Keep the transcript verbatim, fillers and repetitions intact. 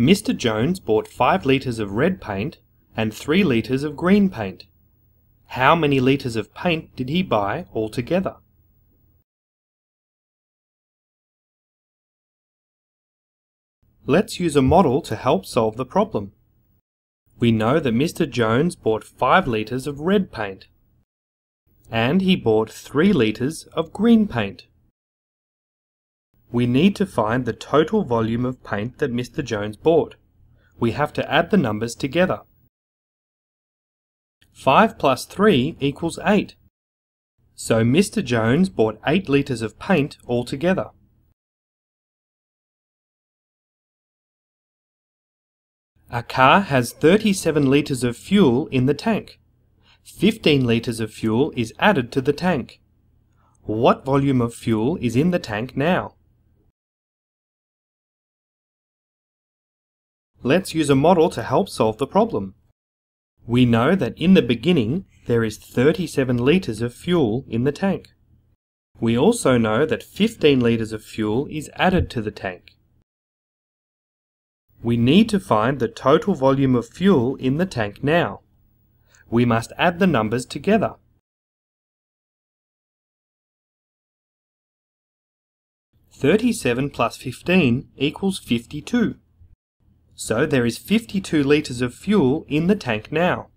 Mister Jones bought five litres of red paint and three litres of green paint. How many litres of paint did he buy altogether? Let's use a model to help solve the problem. We know that Mister Jones bought five litres of red paint, and he bought three litres of green paint. We need to find the total volume of paint that Mister Jones bought. We have to add the numbers together. five plus three equals eight. So Mister Jones bought eight litres of paint altogether. A car has thirty-seven litres of fuel in the tank. fifteen litres of fuel is added to the tank. What volume of fuel is in the tank now? Let's use a model to help solve the problem. We know that in the beginning there is thirty-seven litres of fuel in the tank. We also know that fifteen litres of fuel is added to the tank. We need to find the total volume of fuel in the tank now. We must add the numbers together. thirty-seven plus fifteen equals fifty-two. So there is fifty-two litres of fuel in the tank now.